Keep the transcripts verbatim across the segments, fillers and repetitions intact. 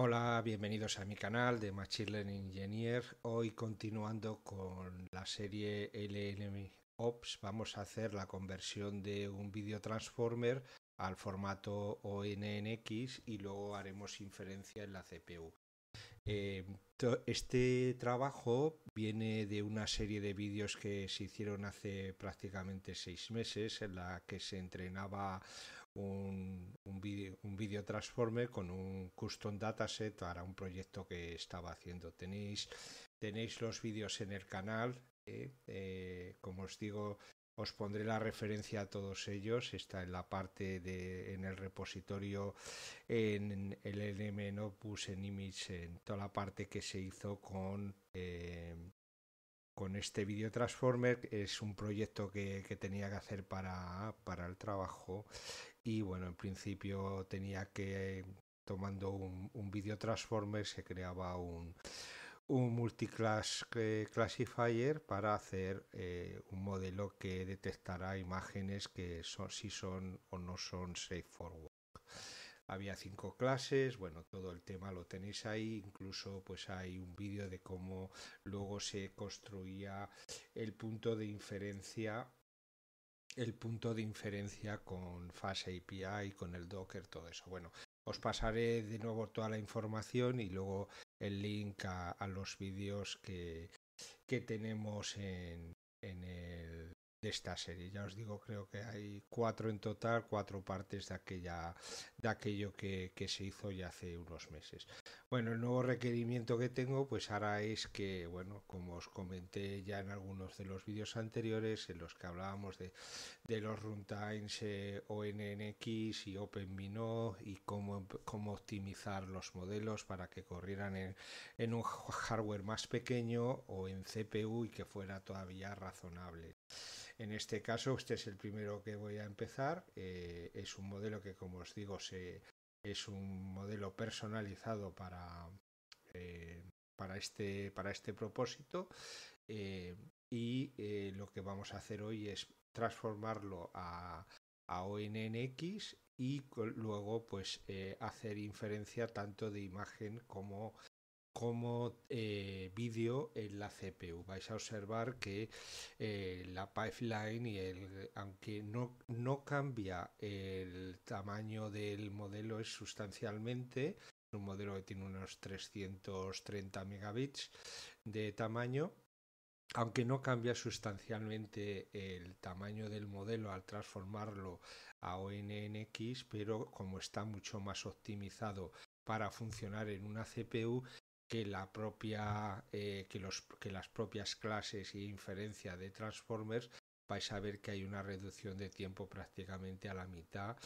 Hola, bienvenidos a mi canal de Machine Learning Engineer. Hoy, continuando con la serie L L M Ops, vamos a hacer la conversión de un vídeo Transformer al formato O N N X y luego haremos inferencia en la C P U. Eh, este trabajo viene de una serie de vídeos que se hicieron hace prácticamente seis meses en la que se entrenaba un, un vídeo un vídeo transformer con un custom dataset para un proyecto que estaba haciendo. Tenéis, tenéis los vídeos en el canal, eh, eh, como os digo, os pondré la referencia a todos ellos, está en la parte de, en el repositorio, en el L L M Notebooks, en Image, en toda la parte que se hizo con, eh, con este video Transformer. Es un proyecto que, que tenía que hacer para, para el trabajo y bueno, en principio tenía que, tomando un, un video Transformer, se creaba un... un multiclass classifier para hacer eh, un modelo que detectará imágenes que son, si son o no son safe for work. Había cinco clases, bueno, todo el tema lo tenéis ahí, incluso pues hay un vídeo de cómo luego se construía el punto de inferencia, el punto de inferencia con FastAPI, con el Docker, todo eso. Bueno, os pasaré de nuevo toda la información y luego el link a, a los vídeos que, que tenemos en, en el, de esta serie. Ya os digo, creo que hay cuatro en total, cuatro partes de, aquella, de aquello que, que se hizo ya hace unos meses. Bueno, el nuevo requerimiento que tengo pues ahora es que, bueno, como os comenté ya en algunos de los vídeos anteriores en los que hablábamos de, de los runtimes eh, O N N X y OpenVINO y cómo, cómo optimizar los modelos para que corrieran en, en un hardware más pequeño o en C P U y que fuera todavía razonable. En este caso, este es el primero que voy a empezar. Eh, es un modelo que, como os digo, se, es un modelo personalizado para, eh, para, este, para este propósito. Eh, y eh, lo que vamos a hacer hoy es transformarlo a, a O N N X y luego pues, eh, hacer inferencia tanto de imagen como como eh, vídeo en la C P U. Vais a observar que eh, la pipeline, y el, aunque no, no cambia el tamaño del modelo, es sustancialmente un modelo que tiene unos trescientos treinta megabits de tamaño. Aunque no cambia sustancialmente el tamaño del modelo al transformarlo a O N N X, pero como está mucho más optimizado para funcionar en una C P U, que la propia eh, que, los, que las propias clases y inferencia de Transformers, vais a ver que hay una reducción de tiempo prácticamente a la mitad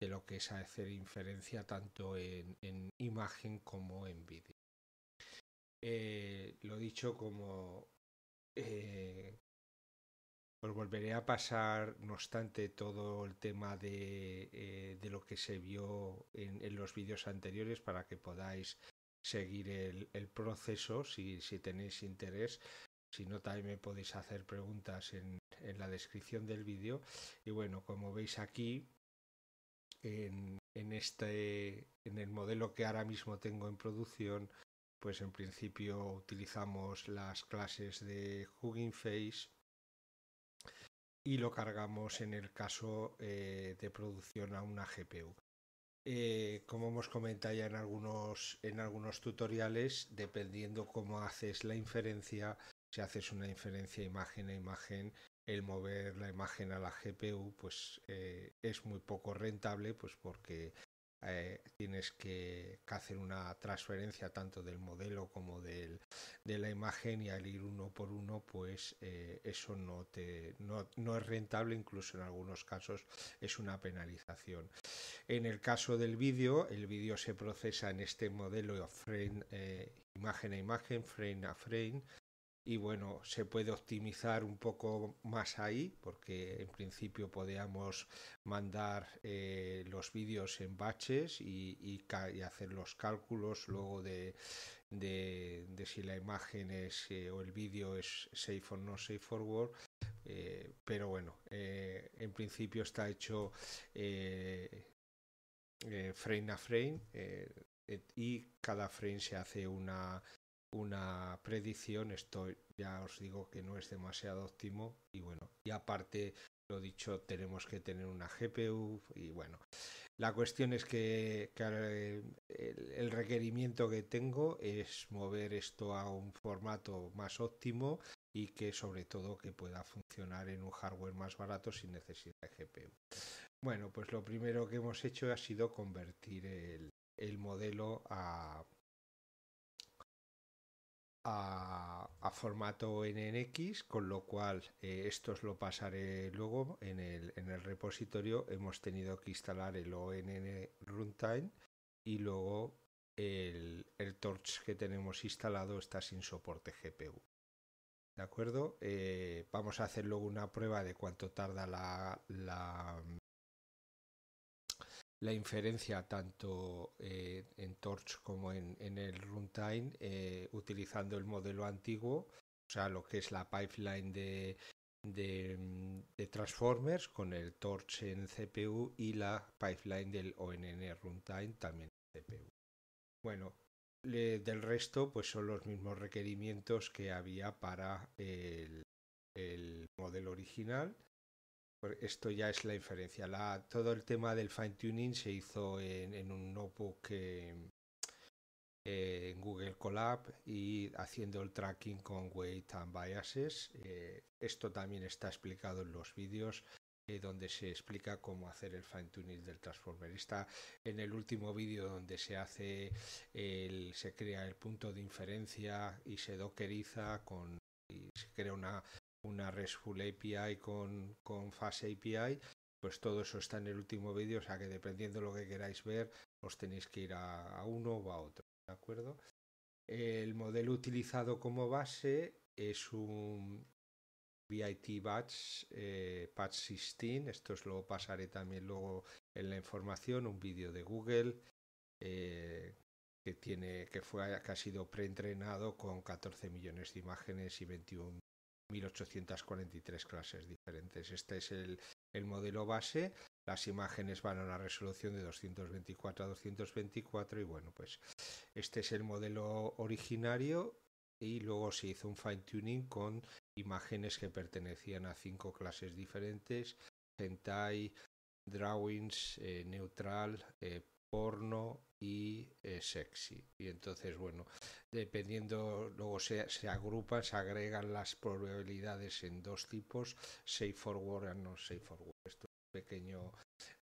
de lo que es hacer inferencia tanto en, en imagen como en vídeo. Eh, lo dicho, como eh, os volveré a pasar, no obstante, todo el tema de, eh, de lo que se vio en, en los vídeos anteriores para que podáis seguir el, el proceso si, si tenéis interés. Si no, también me podéis hacer preguntas en, en la descripción del vídeo. Y bueno, como veis aquí en, en este en el modelo que ahora mismo tengo en producción, pues en principio utilizamos las clases de Hugging Face y lo cargamos, en el caso eh, de producción, a una G P U. Eh, como hemos comentado ya en algunos, en algunos tutoriales, dependiendo cómo haces la inferencia, si haces una inferencia imagen a imagen, el mover la imagen a la G P U pues eh, es muy poco rentable, pues porque eh, tienes que, que hacer una transferencia tanto del modelo como del, de la imagen, y al ir uno por uno pues eh, eso no, te, no, no es rentable, incluso en algunos casos es una penalización. En el caso del vídeo, el vídeo se procesa en este modelo frame, eh, imagen a imagen, frame a frame, y bueno, se puede optimizar un poco más ahí, porque en principio podíamos mandar eh, los vídeos en batches y, y, y hacer los cálculos luego de, de, de si la imagen es eh, o el vídeo es safe o no safe for work. Eh, pero bueno, eh, en principio está hecho... Eh, Eh, frame a frame, eh, y cada frame se hace una, una predicción. Esto ya os digo que no es demasiado óptimo. Y bueno, y aparte, lo dicho, tenemos que tener una G P U y bueno, la cuestión es que, que el, el requerimiento que tengo es mover esto a un formato más óptimo y que sobre todo que pueda funcionar en un hardware más barato sin necesidad de G P U. Bueno, pues lo primero que hemos hecho ha sido convertir el, el modelo a, a, a formato O N N X, con lo cual eh, esto os lo pasaré luego en el, en el repositorio. Hemos tenido que instalar el O N N Runtime y luego el, el Torch que tenemos instalado está sin soporte G P U. ¿De acuerdo? Eh, vamos a hacer luego una prueba de cuánto tarda la, la, la inferencia tanto eh, en Torch como en, en el runtime eh, utilizando el modelo antiguo, o sea, lo que es la pipeline de, de, de Transformers con el Torch en C P U y la pipeline del O N N Runtime también en C P U. Bueno. Del resto, pues son los mismos requerimientos que había para el, el modelo original. Esto ya es la inferencia. La, todo el tema del fine tuning se hizo en, en un notebook eh, eh, en Google Colab y haciendo el tracking con Weight and Biases. Eh, esto también está explicado en los vídeos, donde se explica cómo hacer el fine tuning del transformer. Está en el último vídeo donde se hace el, se crea el punto de inferencia y se dockeriza con, y se crea una, una RESTful A P I con, con FastAPI. Pues todo eso está en el último vídeo, o sea que dependiendo de lo que queráis ver, os tenéis que ir a, a uno o a otro, ¿de acuerdo? El modelo utilizado como base es un V I T Patch eh, Patch dieciséis, esto os lo pasaré también luego en la información, un vídeo de Google eh, que tiene que fue que ha sido preentrenado con catorce millones de imágenes y veintiún mil ochocientas cuarenta y tres clases diferentes. Este es el, el modelo base. Las imágenes van a una resolución de doscientos veinticuatro a doscientos veinticuatro y bueno, pues este es el modelo originario y luego se hizo un fine tuning con imágenes que pertenecían a cinco clases diferentes: hentai, drawings, eh, neutral, eh, porno y eh, sexy. Y entonces, bueno, dependiendo, luego se, se agrupan, se agregan las probabilidades en dos tipos: safe for work and no safe for work. Esto es un pequeño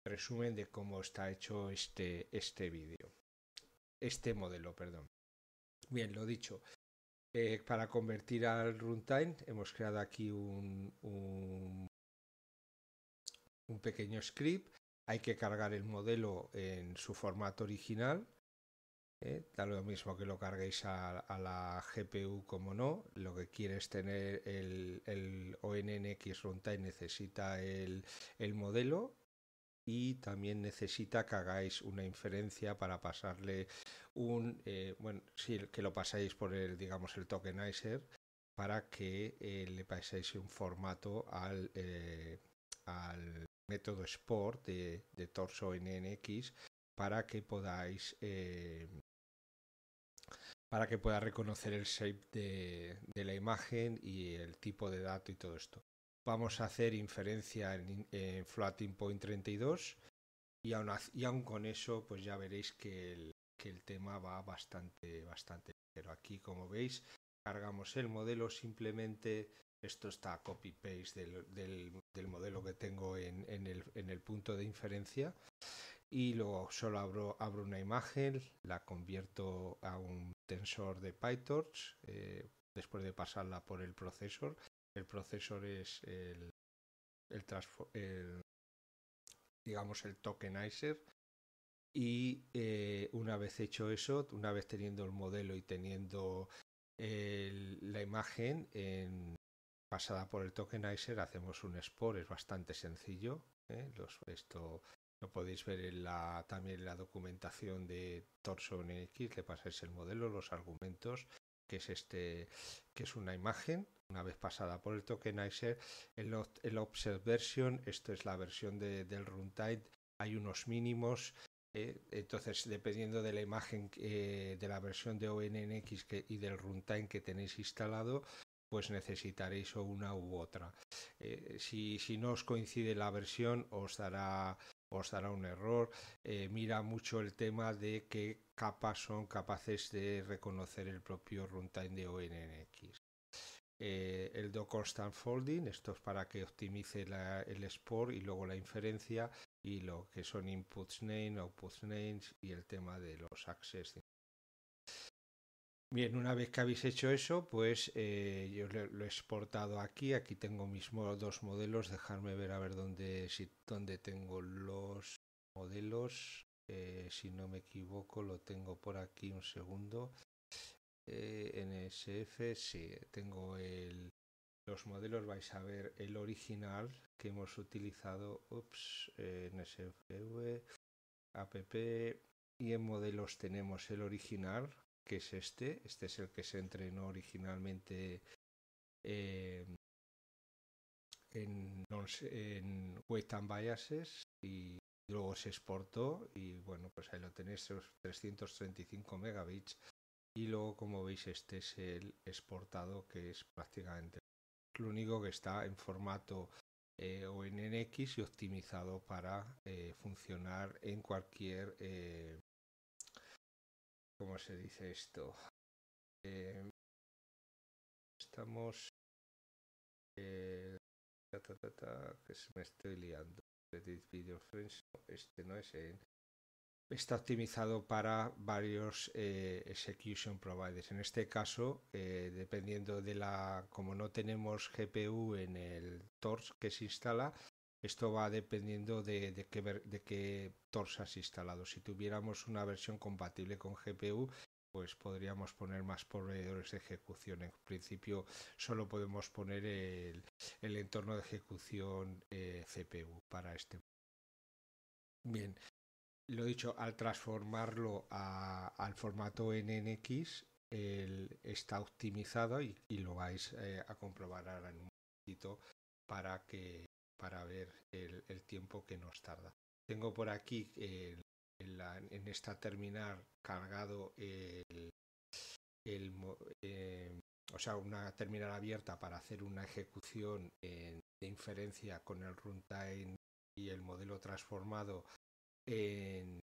resumen de cómo está hecho este, este vídeo, este modelo, perdón. Bien, lo dicho. Eh, para convertir al runtime hemos creado aquí un, un, un pequeño script. Hay que cargar el modelo en su formato original. Eh, da lo mismo que lo carguéis a, a la G P U como no. Lo que quiere es tener el, el O N N X runtime, necesita el, el modelo. Y también necesita que hagáis una inferencia para pasarle un, eh, bueno, sí, que lo pasáis por el, digamos, el tokenizer para que eh, le paséis un formato al, eh, al método export de, de Torch O N N X para que podáis, eh, para que pueda reconocer el shape de, de la imagen y el tipo de dato y todo esto. Vamos a hacer inferencia en, en floating point treinta y dos y aún, y aún con eso pues ya veréis que el, que el tema va bastante, bastante. Pero aquí, como veis, cargamos el modelo simplemente. Esto está copy-paste del, del, del modelo que tengo en, en, el, en el punto de inferencia y luego solo abro, abro una imagen, la convierto a un tensor de PyTorch eh, después de pasarla por el procesor. El procesor es el, el, el, digamos, el tokenizer y eh, una vez hecho eso, una vez teniendo el modelo y teniendo el, la imagen en, pasada por el tokenizer, hacemos un export. Es bastante sencillo, ¿eh? Los, esto lo podéis ver en la, también en la documentación de Torch O N N X. Le pasáis el modelo, los argumentos, que es este, que es una imagen. Una vez pasada por el tokenizer, el, el observe version, esto es la versión de, del runtime. Hay unos mínimos ¿eh? Entonces, dependiendo de la imagen, eh, de la versión de O N N X que, y del runtime que tenéis instalado, pues necesitaréis una u otra. Eh, si, si no os coincide la versión, os dará, os dará un error. Eh, mira mucho el tema de qué capas son capaces de reconocer el propio runtime de O N N X. Eh, el docker unfolding, esto es para que optimice la, el export y luego la inferencia, y lo que son inputs name, outputs names y el tema de los access. Bien, una vez que habéis hecho eso, pues eh, yo lo he exportado aquí. Aquí tengo mis dos modelos. Dejadme ver a ver dónde, si, dónde tengo los modelos. Eh, si no me equivoco, lo tengo por aquí un segundo. Eh, N S F, sí, tengo el, los modelos. Vais a ver el original que hemos utilizado. Ups, eh, N S F V, app, y en modelos tenemos el original, que es este, este es el que se entrenó originalmente eh, en, en Weight and Biases y luego se exportó, y bueno, pues ahí lo tenéis, esos trescientos treinta y cinco megabits, y luego, como veis, este es el exportado, que es prácticamente lo único que está en formato eh, O N N X y optimizado para eh, funcionar en cualquier... Eh, ¿Cómo se dice esto? Eh, estamos... Eh, ta, ta, ta, ta, que se me estoy liando. Este no es... Eh. Está optimizado para varios eh, execution providers. En este caso, eh, dependiendo de la... Como no tenemos G P U en el Torch que se instala... Esto va dependiendo de, de, qué, de qué Torch has instalado. Si tuviéramos una versión compatible con G P U, pues podríamos poner más proveedores de ejecución. En principio solo podemos poner el, el entorno de ejecución eh, C P U para este. Bien, lo dicho, al transformarlo a, al formato N N X, el, está optimizado y, y lo vais eh, a comprobar ahora en un momentito para que... para ver el, el tiempo que nos tarda. Tengo por aquí el, el, en esta terminal cargado el, el eh, o sea, una terminal abierta para hacer una ejecución eh, de inferencia con el runtime y el modelo transformado en,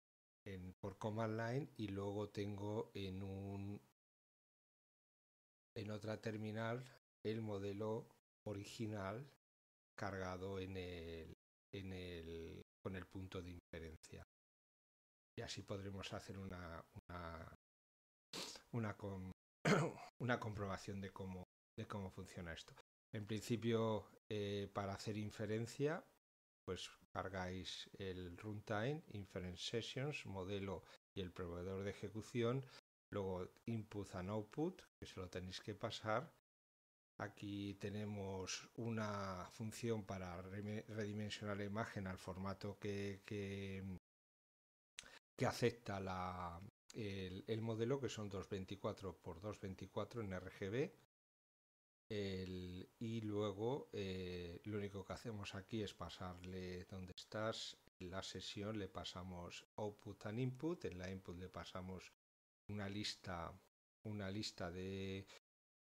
en, por command line, y luego tengo en un en otra terminal el modelo original cargado en el, en el, con el punto de inferencia, y así podremos hacer una una, una, com, una comprobación de cómo, de cómo funciona esto. En principio, eh, para hacer inferencia, pues cargáis el runtime, inference sessions, modelo y el proveedor de ejecución, luego input and output, que se lo tenéis que pasar. Aquí tenemos una función para redimensionar la imagen al formato que, que, que acepta la, el, el modelo, que son doscientos veinticuatro por doscientos veinticuatro en R G B. El, y luego eh, lo único que hacemos aquí es pasarle, donde estás, en la sesión le pasamos output and input, en la input le pasamos una lista, una lista de...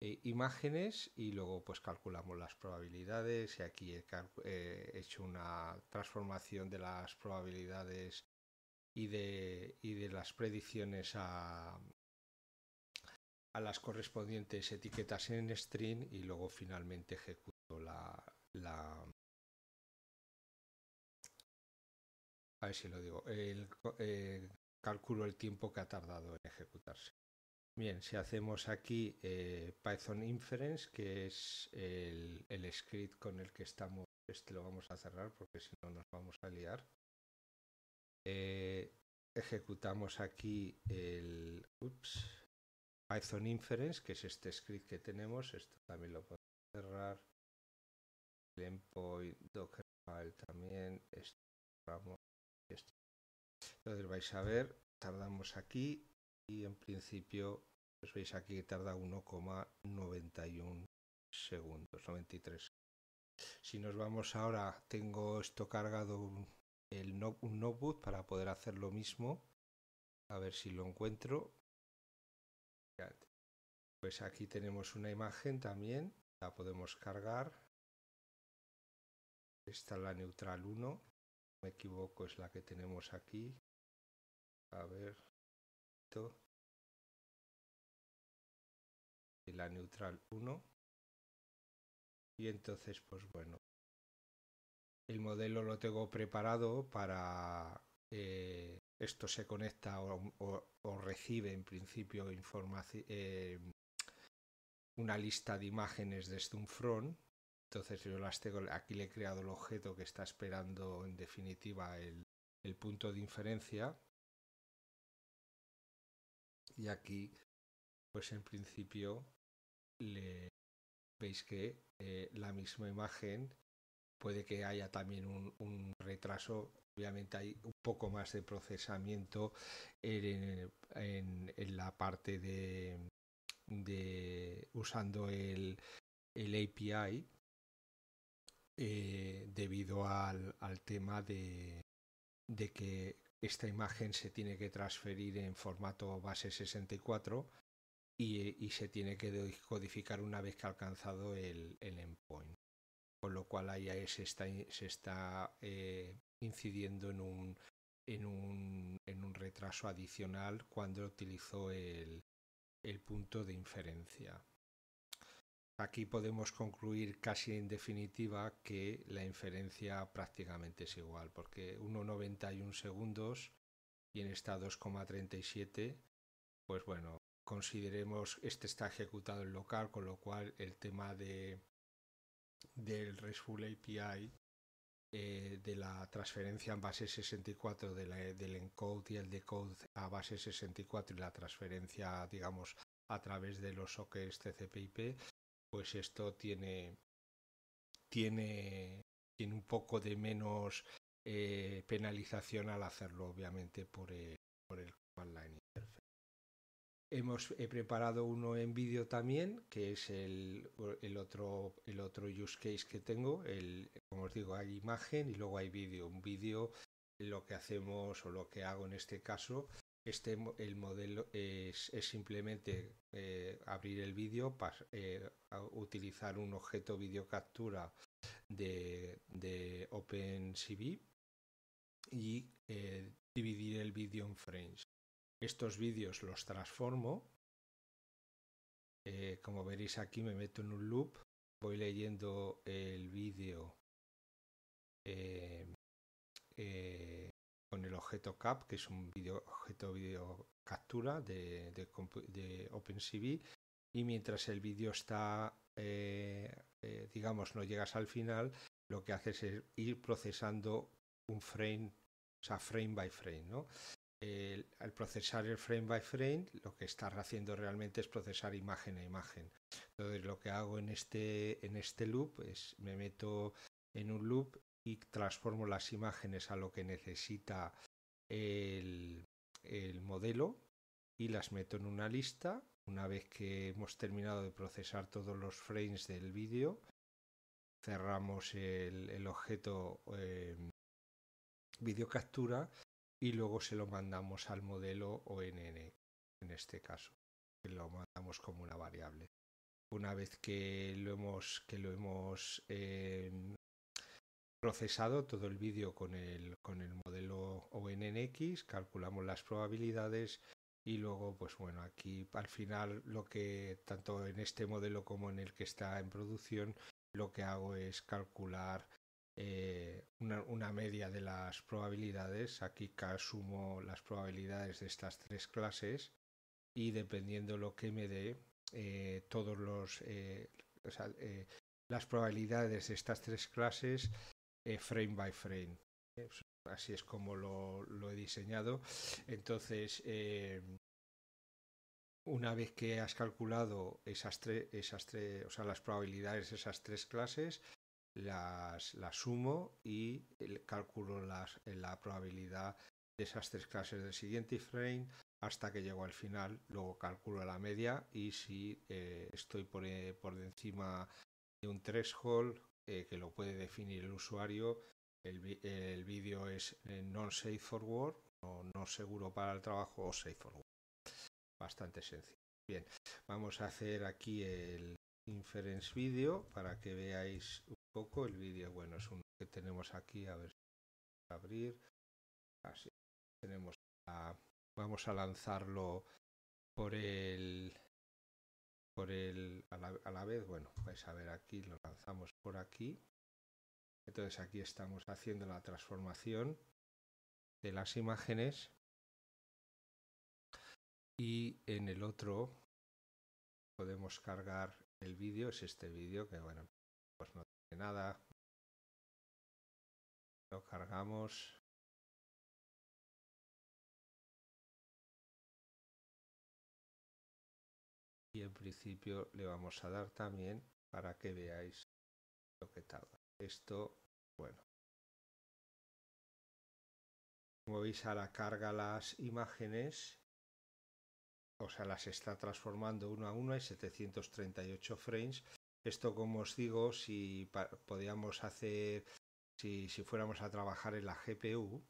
E imágenes, y luego pues calculamos las probabilidades, y aquí he, he hecho una transformación de las probabilidades y de, y de las predicciones a, a las correspondientes etiquetas en string, y luego finalmente ejecuto la, la... a ver si lo digo, el, eh, calculo el tiempo que ha tardado en ejecutarse. Bien, si hacemos aquí eh, Python Inference, que es el, el script con el que estamos, este lo vamos a cerrar porque si no nos vamos a liar. Eh, ejecutamos aquí el ups, Python Inference, que es este script que tenemos, esto también lo podemos cerrar. El endpoint docker file también, esto vamos, esto. Entonces vais a ver, tardamos aquí. Y en principio, pues veis aquí que tarda uno coma noventa y uno segundos, noventa y tres. Si nos vamos ahora, tengo esto cargado el no, un notebook para poder hacer lo mismo. A ver si lo encuentro. Pues aquí tenemos una imagen también, la podemos cargar. Esta es la neutral uno, no me equivoco, es la que tenemos aquí. A ver, y la neutral uno. Y entonces, pues bueno, el modelo lo tengo preparado para... Eh, esto se conecta o, o, o recibe en principio información, eh, una lista de imágenes desde un front. Entonces yo las tengo, aquí le he creado el objeto que está esperando en definitiva el, el punto de inferencia. Y aquí pues en principio le, veis que eh, la misma imagen puede que haya también un, un retraso. Obviamente hay un poco más de procesamiento en, en, en la parte de, de usando el, el A P I eh, debido al, al tema de, de que esta imagen se tiene que transferir en formato base sesenta y cuatro y, y se tiene que decodificar una vez que ha alcanzado el, el endpoint. Con lo cual ahí se está, se está eh, incidiendo en un, en, un, en un retraso adicional cuando utilizó el, el punto de inferencia. Aquí podemos concluir casi en definitiva que la inferencia prácticamente es igual, porque uno coma noventa y uno segundos y en esta dos coma treinta y siete, pues bueno, consideremos este está ejecutado en local, con lo cual el tema de... del RESTful A P I, eh, de la transferencia en base sesenta y cuatro, de la, del encode y el decode a base sesenta y cuatro y la transferencia, digamos, a través de los sockets T C P I P, pues esto tiene, tiene, tiene un poco de menos eh, penalización al hacerlo, obviamente, por el, por el command line interface. Hemos he preparado uno en vídeo también, que es el, el, otro, el otro use case que tengo. El, como os digo, hay imagen y luego hay vídeo. Un vídeo, lo que hacemos o lo que hago en este caso, este, el modelo es, es simplemente eh, abrir el vídeo, eh, utilizar un objeto video captura de, de OpenCV y eh, dividir el vídeo en frames. Estos vídeos los transformo, eh, como veréis aquí me meto en un loop, voy leyendo el vídeo eh, eh, con el objeto cap, que es un video, objeto video captura de, de, de OpenCV, y mientras el vídeo está, eh, eh, digamos, no llegas al final, lo que haces es ir procesando un frame, o sea, frame by frame, ¿no? El, al procesar el frame by frame, lo que estás haciendo realmente es procesar imagen a imagen. Entonces lo que hago en este, en este loop es me meto en un loop y transformo las imágenes a lo que necesita el, el modelo y las meto en una lista. Una vez que hemos terminado de procesar todos los frames del vídeo, cerramos el, el objeto eh, video captura y luego se lo mandamos al modelo O N N X, en este caso, que lo mandamos como una variable. Una vez que lo hemos, que lo hemos eh, procesado todo el vídeo con el, con el modelo O N N X, calculamos las probabilidades y luego, pues bueno, aquí al final lo que tanto en este modelo como en el que está en producción, lo que hago es calcular Eh, una, una media de las probabilidades. Aquí sumo las probabilidades de estas tres clases y dependiendo lo que me dé, eh, todos los eh, o sea, eh, las probabilidades de estas tres clases eh, frame by frame. Eh, así es como lo, lo he diseñado. Entonces, eh, una vez que has calculado esas tres, esas tres, o sea, las probabilidades de esas tres clases, Las, las sumo y calculo las, la probabilidad de esas tres clases del siguiente frame hasta que llego al final. Luego calculo la media y si eh, estoy por, por encima de un threshold eh, que lo puede definir el usuario, el, el vídeo es non safe for work, o no seguro para el trabajo, o safe for work. Bastante sencillo. Bien, vamos a hacer aquí el inference video para que veáis un poco el vídeo. Bueno, es uno que tenemos aquí, a ver si vamos a abrir. Así tenemos a, vamos a lanzarlo por el por el a la, a la vez. Bueno, vais a ver aquí, lo lanzamos por aquí. Entonces aquí estamos haciendo la transformación de las imágenes y en el otro podemos cargar el vídeo. Es este vídeo que, bueno, pues no tiene nada. Lo cargamos. Y en principio le vamos a dar también para que veáis lo que tarda. Esto, bueno. Como veis, ahora carga las imágenes. O sea, las está transformando uno a uno. Hay setecientos treinta y ocho frames. Esto, como os digo, si podíamos hacer, si, si fuéramos a trabajar en la G P U,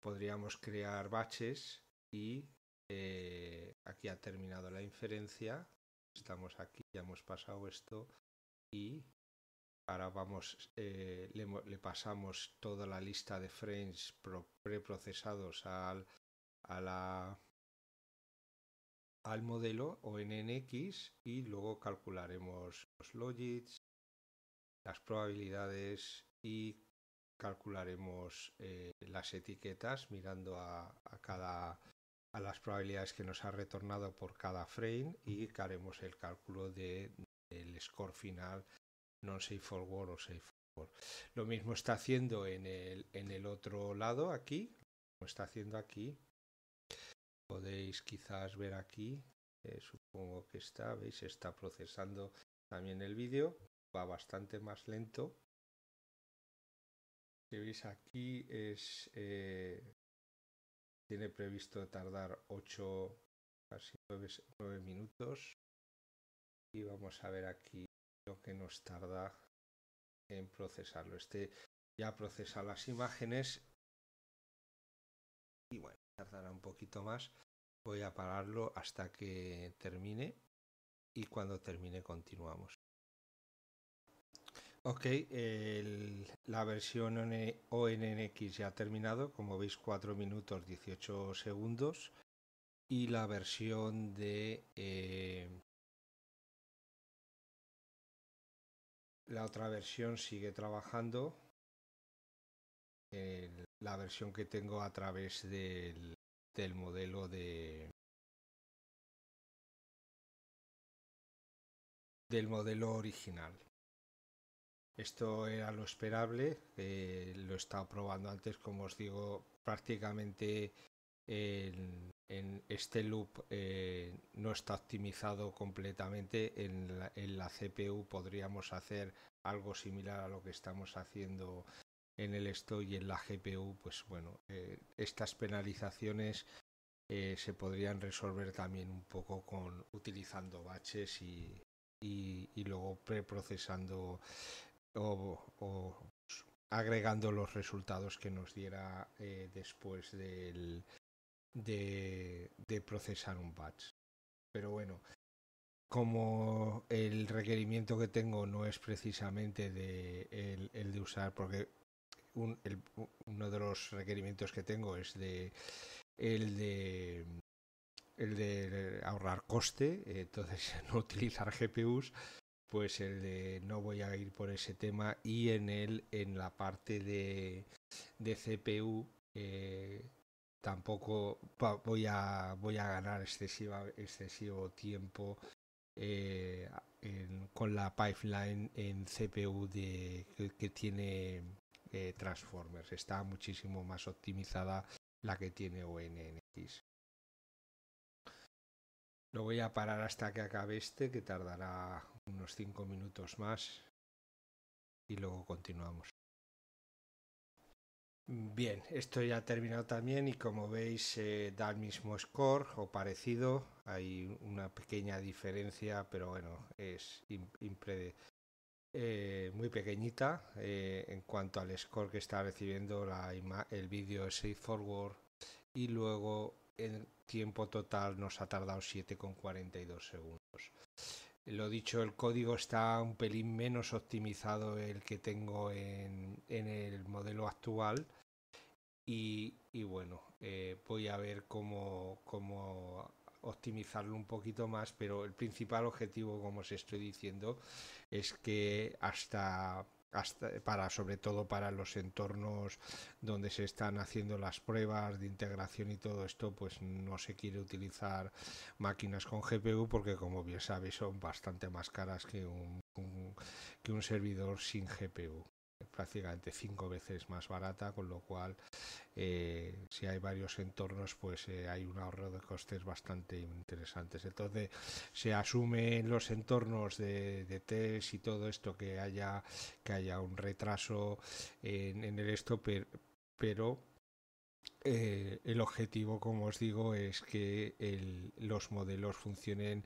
podríamos crear batches y eh, aquí ha terminado la inferencia. Estamos aquí, ya hemos pasado esto y ahora vamos, eh, le, le pasamos toda la lista de frames preprocesados al, a la... al modelo O N N X y luego calcularemos los logits, las probabilidades y calcularemos eh, las etiquetas mirando a, a cada a las probabilidades que nos ha retornado por cada frame y haremos el cálculo de, del score final non safe for work o safe for work. Lo mismo está haciendo en el, en el otro lado aquí, como está haciendo aquí. Podéis quizás ver aquí, eh, supongo que está, veis, está procesando también el vídeo, va bastante más lento. Si veis aquí, es eh, tiene previsto tardar ocho, casi nueve minutos. Y vamos a ver aquí lo que nos tarda en procesarlo. Este ya procesa las imágenes y bueno, tardará un poquito más. Voy a pararlo hasta que termine y cuando termine continuamos. Ok, el, la versión O N N X ya ha terminado, como veis, cuatro minutos dieciocho segundos, y la versión de eh, la otra versión sigue trabajando. El, la versión que tengo a través del, del modelo de del modelo original. Esto era lo esperable, eh, lo he estado probando antes, como os digo, prácticamente en, en este loop eh, no está optimizado completamente. En la, en la C P U podríamos hacer algo similar a lo que estamos haciendo en el esto, y en la G P U, pues bueno, eh, estas penalizaciones eh, se podrían resolver también un poco con utilizando batches y, y, y luego preprocesando o, o agregando los resultados que nos diera eh, después del, de, de procesar un batch. Pero bueno, como el requerimiento que tengo no es precisamente de el, el de usar, porque Un, el, uno de los requerimientos que tengo es de el de el de ahorrar coste, entonces no utilizar G P Us, pues el de no voy a ir por ese tema. Y en el en la parte de, de C P U eh, tampoco voy a voy a ganar excesiva, excesivo tiempo eh, en, con la pipeline en C P U de que, que tiene Eh, Transformers. Está muchísimo más optimizada la que tiene O N N X. Lo voy a parar hasta que acabe este, que tardará unos cinco minutos más, y luego continuamos. Bien, esto ya ha terminado también y como veis eh, da el mismo score o parecido. Hay una pequeña diferencia, pero bueno, es impredecible. eh, muy pequeñita eh, en cuanto al score que está recibiendo la el vídeo Safe Forward, y luego en tiempo total nos ha tardado siete coma cuarenta y dos segundos. Lo dicho, el código está un pelín menos optimizado el que tengo en, en el modelo actual. Y, y bueno, eh, voy a ver cómo, cómo optimizarlo un poquito más, pero el principal objetivo, como os estoy diciendo, es que hasta, hasta para, sobre todo para los entornos donde se están haciendo las pruebas de integración y todo esto, pues no se quiere utilizar máquinas con G P U, porque como bien sabéis son bastante más caras que un, un, que un servidor sin G P U. Prácticamente cinco veces más barata, con lo cual eh, si hay varios entornos, pues eh, hay un ahorro de costes bastante interesantes. Entonces se asume en los entornos de, de test y todo esto que haya que haya un retraso en, en el esto, pero, pero eh, el objetivo, como os digo, es que el, los modelos funcionen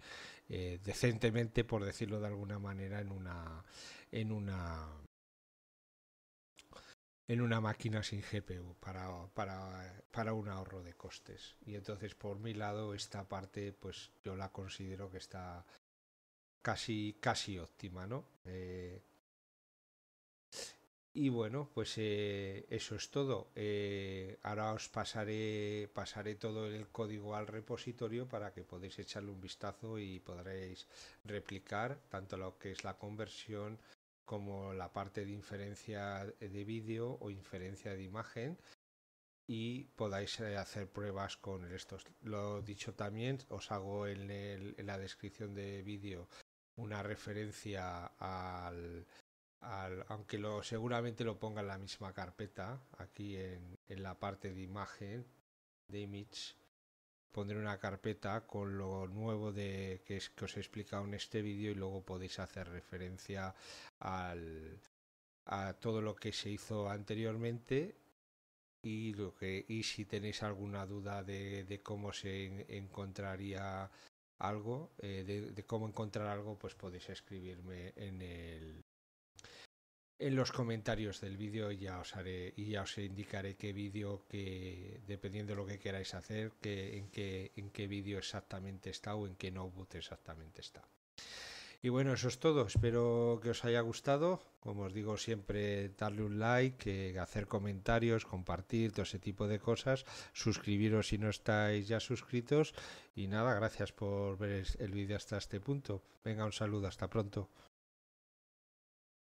eh, decentemente, por decirlo de alguna manera, en una en una en una máquina sin G P U, para, para, para un ahorro de costes. Y entonces, por mi lado, esta parte pues yo la considero que está casi casi óptima, ¿no? Eh, y bueno, pues eh, eso es todo. Eh, ahora os pasaré, pasaré todo el código al repositorio para que podáis echarle un vistazo y podréis replicar tanto lo que es la conversión como la parte de inferencia de vídeo o inferencia de imagen, y podáis hacer pruebas con estos. Lo dicho, también os hago en, el, en la descripción de vídeo una referencia al, al aunque lo seguramente lo ponga en la misma carpeta, aquí en, en la parte de imagen, de image, pondré una carpeta con lo nuevo de que, es, que os he explicado en este vídeo, y luego podéis hacer referencia al, a todo lo que se hizo anteriormente, y lo que y si tenéis alguna duda de, de cómo se encontraría algo, eh, de, de cómo encontrar algo, pues podéis escribirme en el en los comentarios del vídeo, ya os haré y ya os indicaré qué vídeo, que dependiendo de lo que queráis hacer, que en qué en qué vídeo exactamente está o en qué notebook exactamente está. Y bueno, eso es todo. Espero que os haya gustado. Como os digo siempre, darle un like, hacer comentarios, compartir, todo ese tipo de cosas, suscribiros si no estáis ya suscritos, y nada, gracias por ver el vídeo hasta este punto. Venga, un saludo, hasta pronto.